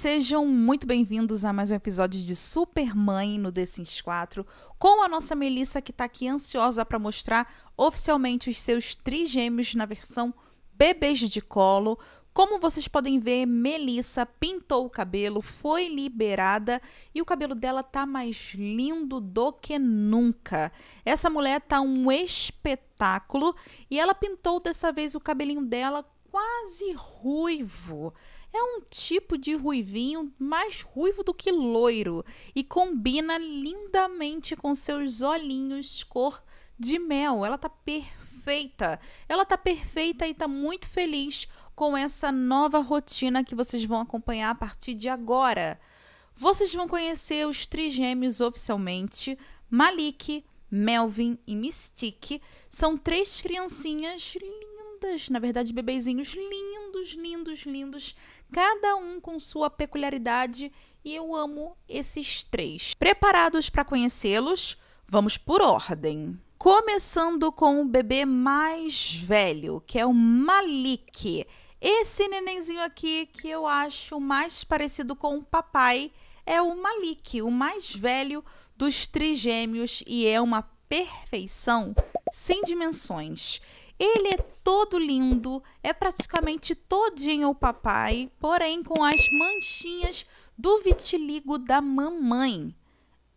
Sejam muito bem-vindos a mais um episódio de Supermãe no The Sims 4, com a nossa Melissa, que tá aqui ansiosa para mostrar oficialmente os seus trigêmeos na versão bebês de colo. Como vocês podem ver, Melissa pintou o cabelo, foi liberada e o cabelo dela tá mais lindo do que nunca. Essa mulher tá um espetáculo e ela pintou dessa vez o cabelinho dela quase ruivo. É um tipo de ruivinho mais ruivo do que loiro e combina lindamente com seus olhinhos cor de mel. Ela tá perfeita. Ela tá perfeita e tá muito feliz com essa nova rotina que vocês vão acompanhar a partir de agora. Vocês vão conhecer os trigêmeos oficialmente. Malik, Melvin e Mystique são três criancinhas lindas, na verdade bebezinhos lindos, lindos, lindos, cada um com sua peculiaridade, e eu amo esses três. Preparados para conhecê-los? Vamos por ordem. Começando com o bebê mais velho, que é o Malik. Esse nenenzinho aqui, que eu acho mais parecido com o papai, é o Malik, o mais velho dos trigêmeos, e é uma perfeição sem dimensões. Ele é todo lindo, é praticamente todinho o papai, porém com as manchinhas do vitiligo da mamãe.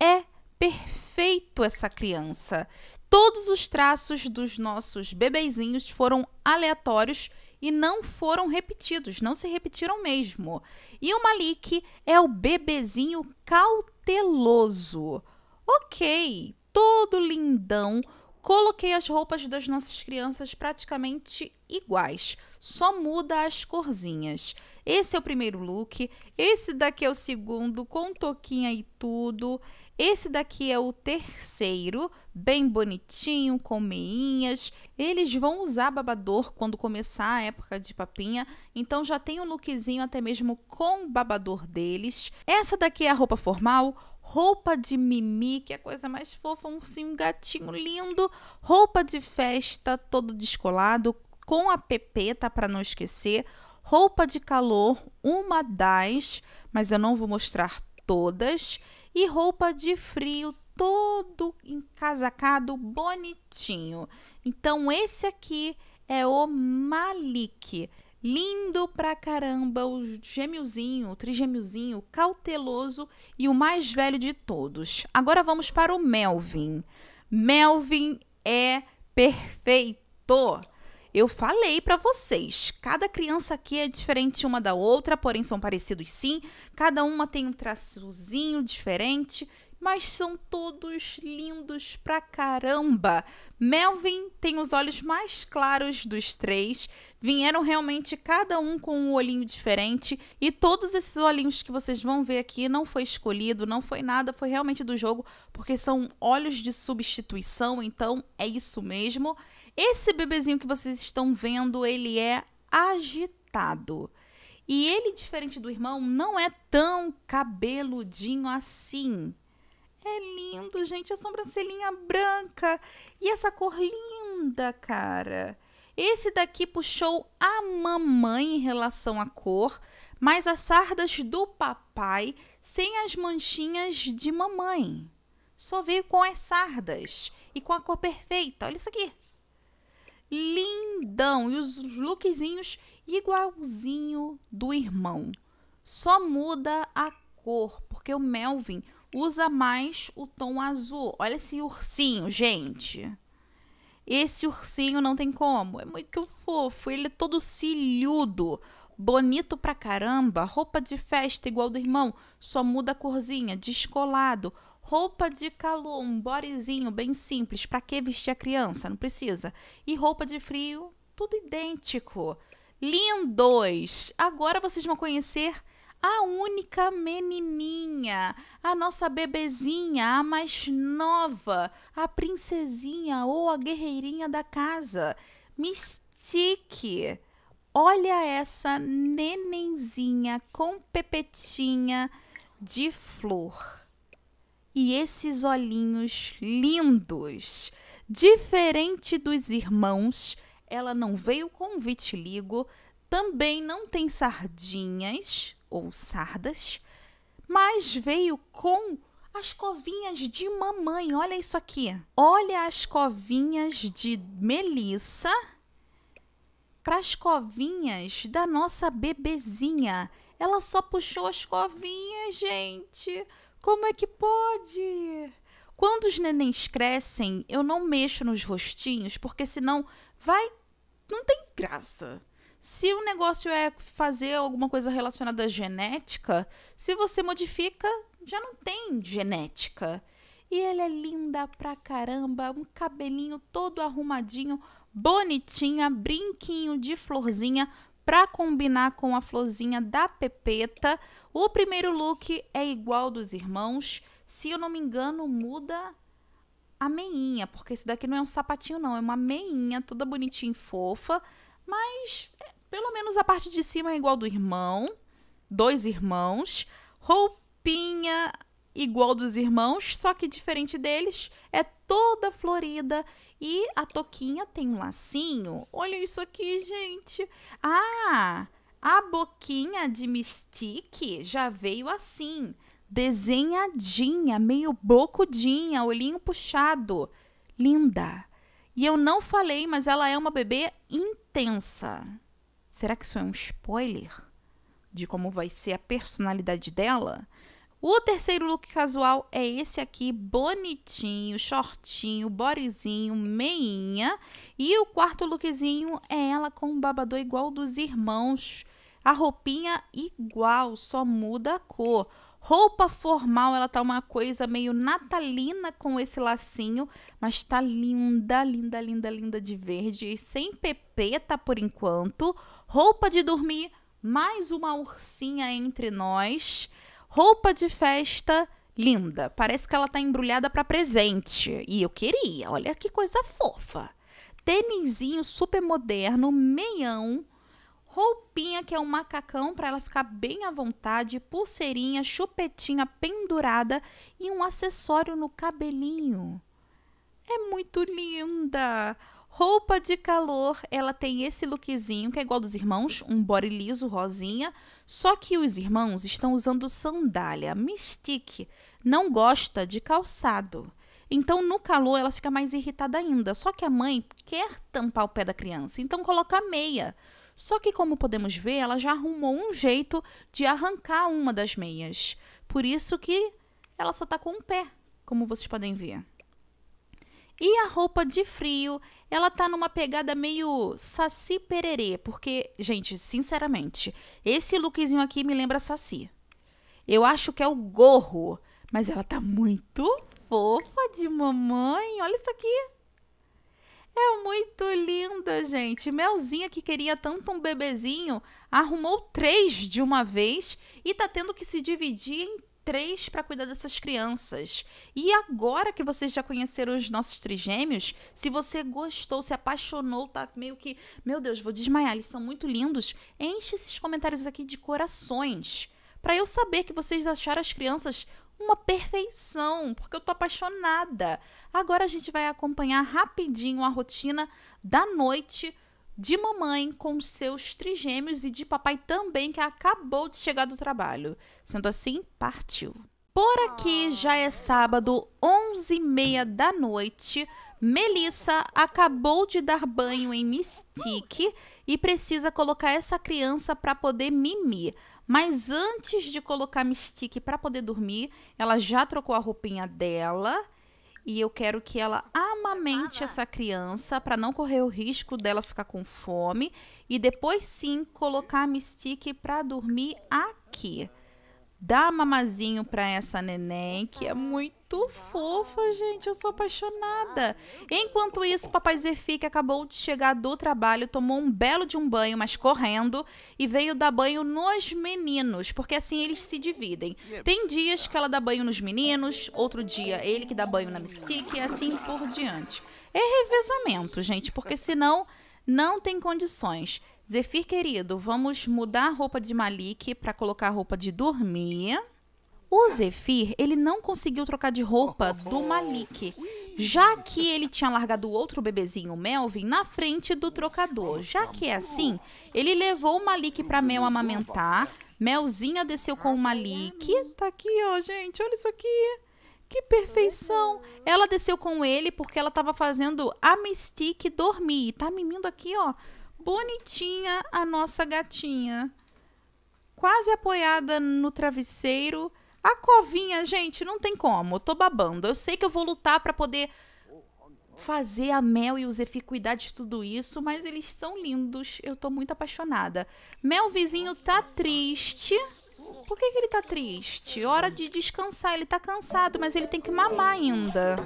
É perfeito essa criança. Todos os traços dos nossos bebezinhos foram aleatórios e não foram repetidos, não se repetiram mesmo. E o Malik é o bebezinho cauteloso. Ok, todo lindão. Coloquei as roupas das nossas crianças praticamente iguais, só muda as corzinhas. Esse é o primeiro look, esse daqui é o segundo, com touquinha e tudo. Esse daqui é o terceiro, bem bonitinho, com meinhas. Eles vão usar babador quando começar a época de papinha, então já tem um lookzinho até mesmo com o babador deles. Essa daqui é a roupa formal, roupa de mimi, que é a coisa mais fofa, um ursinho gatinho lindo, roupa de festa, todo descolado, com a pepeta para não esquecer, roupa de calor, uma das, mas eu não vou mostrar todas, e roupa de frio, todo encasacado, bonitinho. Então esse aqui é o Malik, lindo pra caramba, o gêmeozinho, o trigêmeozinho, cauteloso e o mais velho de todos. Agora vamos para o Melvin. Melvin é perfeito! Eu falei para vocês, cada criança aqui é diferente uma da outra, porém são parecidos sim. Cada uma tem um traçozinho diferente, mas são todos lindos pra caramba. Melvin tem os olhos mais claros dos três, vieram realmente cada um com um olhinho diferente, e todos esses olhinhos que vocês vão ver aqui não foi escolhido, não foi nada, foi realmente do jogo, porque são olhos de substituição, então é isso mesmo. Esse bebezinho que vocês estão vendo, ele é agitado. E ele, diferente do irmão, não é tão cabeludinho assim. É lindo, gente, a sobrancelhinha branca e essa cor linda, cara. Esse daqui puxou a mamãe em relação à cor, mas as sardas do papai sem as manchinhas de mamãe. Só veio com as sardas e com a cor perfeita. Olha isso aqui. Lindão, e os lookzinhos igualzinho do irmão, só muda a cor, porque o Melvin usa mais o tom azul. Olha esse ursinho, gente, esse ursinho não tem como, é muito fofo, ele é todo ciliudo, bonito pra caramba. Roupa de festa igual do irmão, só muda a corzinha, descolado. Roupa de calor, um bodyzinho bem simples. Para que vestir a criança? Não precisa. E roupa de frio, tudo idêntico. Lindos! Agora vocês vão conhecer a única menininha, a nossa bebezinha, a mais nova, a princesinha ou a guerreirinha da casa, Mystique. Olha essa nenenzinha com pepetinha de flor. E esses olhinhos lindos. Diferente dos irmãos, ela não veio com vitiligo, também não tem sardinhas, ou sardas, mas veio com as covinhas de mamãe. Olha isso aqui. Olha as covinhas de Melissa para as covinhas da nossa bebezinha. Ela só puxou as covinhas, gente. Como é que pode? Quando os nenéns crescem, eu não mexo nos rostinhos, porque senão vai... não tem graça. Se o negócio é fazer alguma coisa relacionada à genética, se você modifica, já não tem genética. E ela é linda pra caramba, um cabelinho todo arrumadinho, bonitinha, brinquinho de florzinha, pra combinar com a florzinha da Pepeta. O primeiro look é igual dos irmãos. Se eu não me engano, muda a meinha, porque esse daqui não é um sapatinho, não. É uma meinha toda bonitinha e fofa, mas pelo menos a parte de cima é igual do irmão. Dois irmãos. Roupinha igual dos irmãos, só que diferente deles. É toda florida e a touquinha tem um lacinho. Olha isso aqui, gente. Ah, a boquinha de Mystique já veio assim. Desenhadinha, meio bocudinha, olhinho puxado. Linda. E eu não falei, mas ela é uma bebê intensa. Será que isso é um spoiler de como vai ser a personalidade dela? O terceiro look casual é esse aqui, bonitinho, shortinho, bodyzinho, meinha. E o quarto lookzinho é ela com um babador igual dos irmãos. A roupinha igual, só muda a cor. Roupa formal, ela tá uma coisa meio natalina com esse lacinho, mas tá linda, linda, linda, linda de verde e sem pepeta por enquanto. Roupa de dormir, mais uma ursinha entre nós. Roupa de festa, linda. Parece que ela tá embrulhada para presente. E eu queria, olha que coisa fofa. Tênisinho super moderno, meião. Roupinha, que é um macacão, para ela ficar bem à vontade, pulseirinha, chupetinha pendurada e um acessório no cabelinho. É muito linda! Roupa de calor, ela tem esse lookzinho, que é igual dos irmãos, um body liso, rosinha, só que os irmãos estão usando sandália. Mystique não gosta de calçado. Então, no calor, ela fica mais irritada ainda. Só que a mãe quer tampar o pé da criança, então coloca meia. Só que, como podemos ver, ela já arrumou um jeito de arrancar uma das meias. Por isso que ela só tá com um pé, como vocês podem ver. E a roupa de frio, ela tá numa pegada meio saci pererê. Porque, gente, sinceramente, esse lookzinho aqui me lembra saci. Eu acho que é o gorro, mas ela tá muito fofa de mamãe. Olha isso aqui. É muito linda, gente. Melzinha, que queria tanto um bebezinho, arrumou 3 de uma vez e tá tendo que se dividir em 3 para cuidar dessas crianças. E agora que vocês já conheceram os nossos trigêmeos, se você gostou, se apaixonou, tá meio que... meu Deus, vou desmaiar, eles são muito lindos. Enche esses comentários aqui de corações para eu saber que vocês acharam as crianças... uma perfeição, porque eu tô apaixonada. Agora a gente vai acompanhar rapidinho a rotina da noite de mamãe com seus trigêmeos e de papai também, que acabou de chegar do trabalho. Sendo assim, partiu. Por aqui já é sábado, 11h30 da noite. Melissa acabou de dar banho em Mystique e precisa colocar essa criança para poder mimir. Mas antes de colocar Mystique para poder dormir, ela já trocou a roupinha dela. E eu quero que ela amamente essa criança para não correr o risco dela ficar com fome. E depois sim, colocar a Mystique para dormir aqui. Dá mamazinho para essa neném, que é muito fofa, gente. Eu sou apaixonada. Enquanto isso, papai Zefi, que acabou de chegar do trabalho, tomou um belo de um banho, mas correndo, e veio dar banho nos meninos, porque assim eles se dividem. Tem dias que ela dá banho nos meninos, outro dia ele que dá banho na Mystique, e assim por diante. É revezamento, gente, porque senão não tem condições. Zefir, querido, vamos mudar a roupa de Malik para colocar a roupa de dormir. O Zefir, ele não conseguiu trocar de roupa do Malik, já que ele tinha largado o outro bebezinho, Melvin, na frente do trocador. Já que é assim, ele levou o Malik para Mel amamentar, Melzinha desceu com o Malik. Tá aqui, ó, gente. Olha isso aqui. Que perfeição. Ela desceu com ele porque ela tava fazendo a Mystique dormir. Tá mimindo aqui, ó. Bonitinha a nossa gatinha. Quase apoiada no travesseiro. A covinha, gente, não tem como. Eu tô babando. Eu sei que eu vou lutar pra poder fazer a Mel e o Zefi cuidar de tudo isso, mas eles são lindos. Eu tô muito apaixonada. Melvizinho tá triste. Por que que ele tá triste? Hora de descansar. Ele tá cansado, mas ele tem que mamar ainda.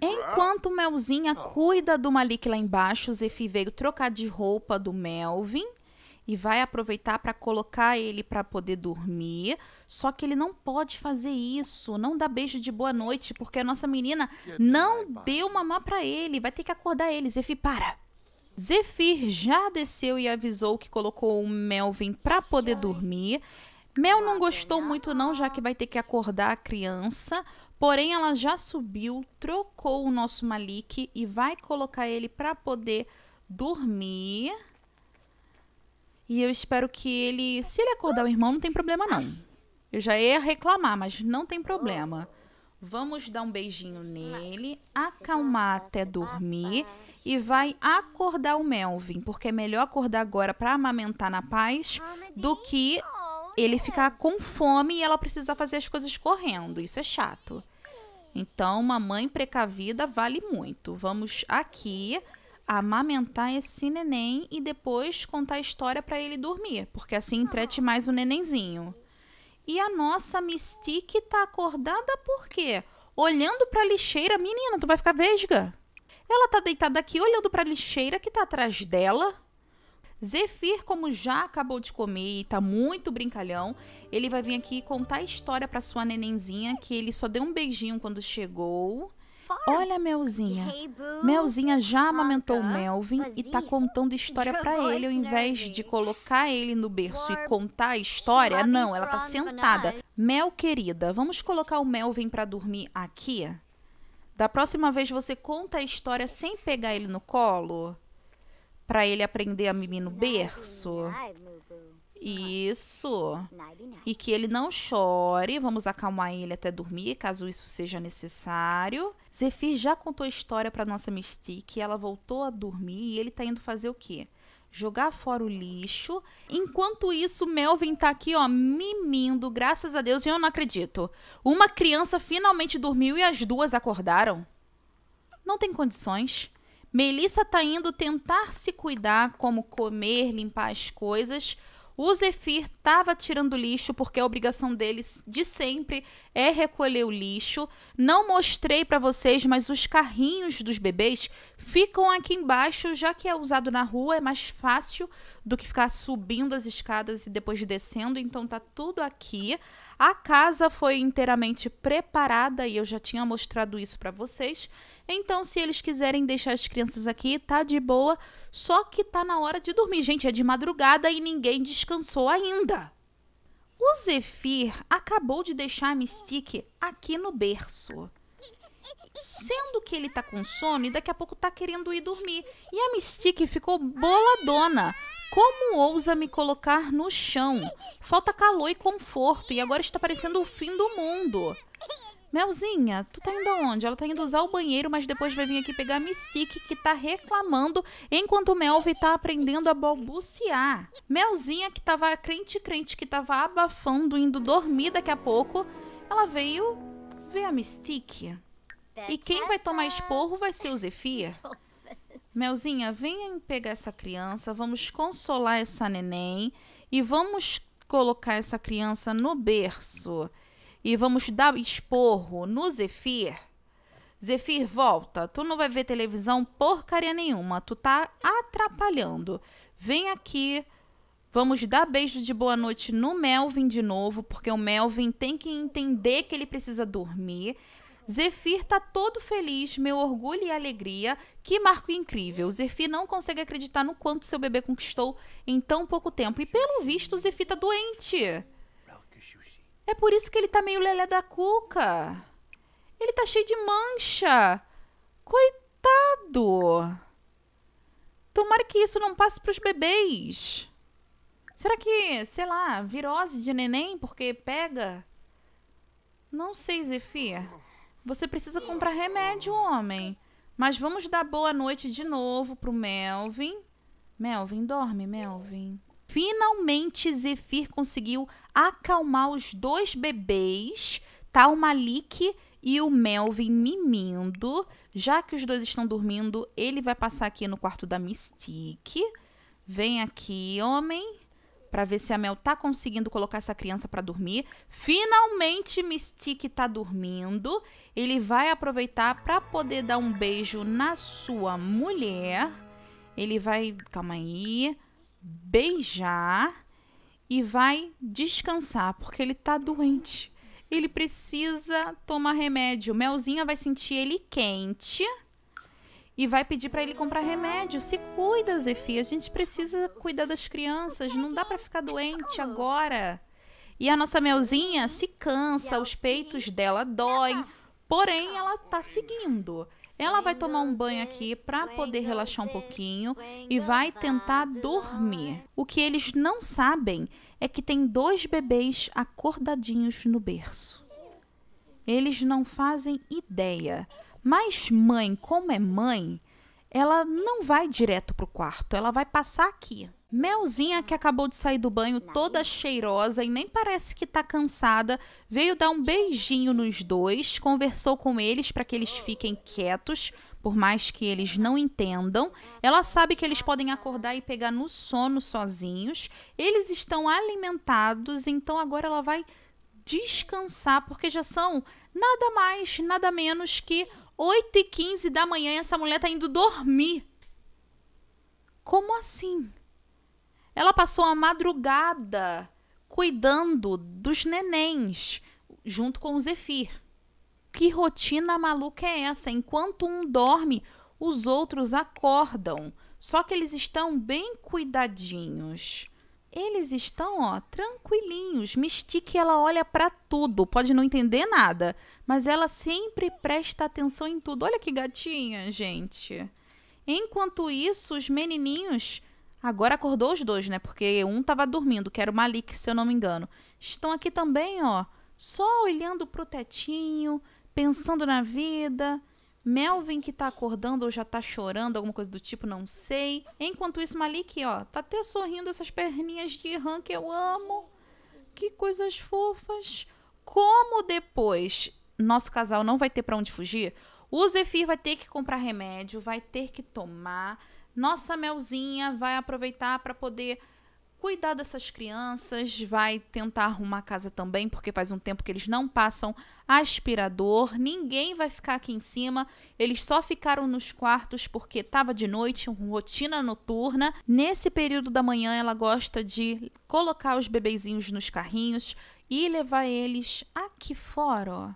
Enquanto Melzinha cuida do Malik lá embaixo, o Zefi veio trocar de roupa do Melvin e vai aproveitar para colocar ele para poder dormir. Só que ele não pode fazer isso. Não dá beijo de boa noite, porque a nossa menina não deu mamar para ele. Vai ter que acordar ele. Zefi, para. Zefir já desceu e avisou que colocou o Melvin para poder dormir. Mel não gostou muito não, já que vai ter que acordar a criança. Porém, ela já subiu, trocou o nosso Malik e vai colocar ele para poder dormir. E eu espero que ele... Se ele acordar o irmão, não tem problema, não. Eu já ia reclamar, mas não tem problema. Vamos dar um beijinho nele, acalmar até dormir e vai acordar o Melvin, porque é melhor acordar agora para amamentar na paz do que ele ficar com fome e ela precisar fazer as coisas correndo. Isso é chato. Então, uma mãe precavida vale muito. Vamos aqui amamentar esse neném e depois contar a história para ele dormir, porque assim entrete mais o nenenzinho. E a nossa Mystique tá acordada por quê? Olhando para a lixeira. Menina, tu vai ficar vesga. Ela tá deitada aqui olhando para a lixeira que tá atrás dela. Zefir, como já acabou de comer e tá muito brincalhão, ele vai vir aqui contar a história para sua nenenzinha, que ele só deu um beijinho quando chegou. Olha, Melzinha. Melzinha já amamentou o Melvin e tá contando história pra ele. Ao invés de colocar ele no berço e contar a história, não, ela tá sentada. Mel, querida, vamos colocar o Melvin pra dormir aqui? Da próxima vez você conta a história sem pegar ele no colo? Pra ele aprender a mimir no berço? Isso. E que ele não chore. Vamos acalmar ele até dormir, caso isso seja necessário. Zefir já contou a história para nossa Mystique. Ela voltou a dormir e ele tá indo fazer o quê? Jogar fora o lixo. Enquanto isso, Melvin tá aqui, ó, mimindo. Graças a Deus, e eu não acredito. Uma criança finalmente dormiu e as duas acordaram. Não tem condições. Melissa tá indo tentar se cuidar, como comer, limpar as coisas. O Zefir estava tirando lixo, porque a obrigação dele de sempre é recolher o lixo. Não mostrei para vocês, mas os carrinhos dos bebês ficam aqui embaixo, já que é usado na rua, é mais fácil do que ficar subindo as escadas e depois descendo, então tá tudo aqui. A casa foi inteiramente preparada e eu já tinha mostrado isso para vocês. Então, se eles quiserem deixar as crianças aqui, tá de boa. Só que tá na hora de dormir. Gente, é de madrugada e ninguém descansou ainda. O Zefir acabou de deixar a Mystique aqui no berço. Sendo que ele tá com sono e daqui a pouco tá querendo ir dormir. E a Mystique ficou boladona. Como ousa me colocar no chão? Falta calor e conforto e agora está parecendo o fim do mundo. Melzinha, tu tá indo aonde? Ela tá indo usar o banheiro, mas depois vai vir aqui pegar a Mystique, que tá reclamando, enquanto o Melvin tá aprendendo a balbuciar. Melzinha, que tava crente, que tava abafando, indo dormir daqui a pouco, ela veio ver a Mystique. E quem vai tomar esporro vai ser o Zefir. Melzinha, vem pegar essa criança, vamos consolar essa neném e vamos colocar essa criança no berço. E vamos dar esporro no Zefir. Zefir, volta. Tu não vai ver televisão porcaria nenhuma. Tu tá atrapalhando. Vem aqui. Vamos dar beijo de boa noite no Melvin de novo, porque o Melvin tem que entender que ele precisa dormir. Zefir tá todo feliz, meu orgulho e alegria. Que marco incrível. Zefir não consegue acreditar no quanto seu bebê conquistou em tão pouco tempo. E pelo visto, Zefir tá doente. É por isso que ele tá meio lelé da cuca. Ele tá cheio de mancha. Coitado. Tomara que isso não passe pros bebês. Será que, sei lá, virose de neném porque pega? Não sei, Zefir. Você precisa comprar remédio, homem. Mas vamos dar boa noite de novo pro Melvin. Melvin, dorme, Melvin. Finalmente, Zefir conseguiu acalmar os dois bebês, tá? O Malik e o Melvin mimindo. Já que os dois estão dormindo, ele vai passar aqui no quarto da Mystique. Vem aqui, homem, pra ver se a Mel tá conseguindo colocar essa criança pra dormir. Finalmente, Mystique tá dormindo. Ele vai aproveitar pra poder dar um beijo na sua mulher. Ele vai... Calma aí... beijar e vai descansar, porque ele tá doente. Ele precisa tomar remédio. Melzinha vai sentir ele quente e vai pedir pra ele comprar remédio. Se cuida, Zefi. A gente precisa cuidar das crianças. Não dá pra ficar doente agora. E a nossa Melzinha se cansa, os peitos dela doem, porém ela tá seguindo. Ela vai tomar um banho aqui para poder relaxar um pouquinho e vai tentar dormir. O que eles não sabem é que tem dois bebês acordadinhos no berço. Eles não fazem ideia. Mas mãe, como é mãe, ela não vai direto pro quarto, ela vai passar aqui. Melzinha, que acabou de sair do banho toda cheirosa e nem parece que tá cansada, veio dar um beijinho nos dois, conversou com eles para que eles fiquem quietos, por mais que eles não entendam. Ela sabe que eles podem acordar e pegar no sono sozinhos. Eles estão alimentados, então agora ela vai descansar, porque já são nada mais, nada menos que 8h15 da manhã e essa mulher tá indo dormir. Como assim? Ela passou a madrugada cuidando dos nenéns, junto com o Zefir. Que rotina maluca é essa? Enquanto um dorme, os outros acordam. Só que eles estão bem cuidadinhos. Eles estão, ó, tranquilinhos. Mystique, ela olha pra tudo. Pode não entender nada, mas ela sempre presta atenção em tudo. Olha que gatinha, gente. Enquanto isso, os menininhos... Agora acordou os dois, né? Porque um tava dormindo, que era o Malik, se eu não me engano. Estão aqui também, ó, só olhando pro tetinho, pensando na vida. Melvin, que tá acordando ou já tá chorando, alguma coisa do tipo, não sei. Enquanto isso, Malik, ó, tá até sorrindo, essas perninhas de rã que eu amo. Que coisas fofas. Como depois nosso casal não vai ter pra onde fugir, o Zefir vai ter que comprar remédio, vai ter que tomar... Nossa Melzinha vai aproveitar para poder cuidar dessas crianças, vai tentar arrumar a casa também, porque faz um tempo que eles não passam aspirador, ninguém vai ficar aqui em cima, eles só ficaram nos quartos porque estava de noite, rotina noturna. Nesse período da manhã ela gosta de colocar os bebezinhos nos carrinhos e levar eles aqui fora, ó.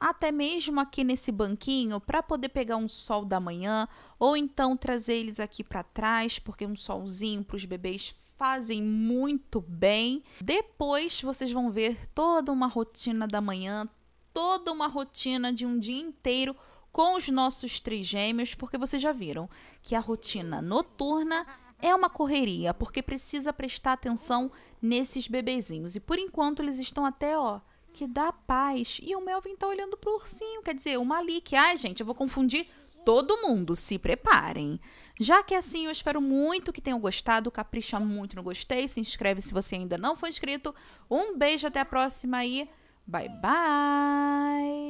Até mesmo aqui nesse banquinho, para poder pegar um sol da manhã, ou então trazer eles aqui para trás, porque um solzinho para os bebês fazem muito bem. Depois vocês vão ver toda uma rotina da manhã, toda uma rotina de um dia inteiro com os nossos trigêmeos, porque vocês já viram que a rotina noturna é uma correria, porque precisa prestar atenção nesses bebezinhos. E por enquanto eles estão até, ó, que dá paz. E o Melvin tá olhando pro ursinho, quer dizer, o Malik. Ai, gente, eu vou confundir todo mundo. Se preparem. Já que é assim, eu espero muito que tenham gostado. Capricha muito no gostei. Se inscreve se você ainda não for inscrito. Um beijo, até a próxima e bye, bye.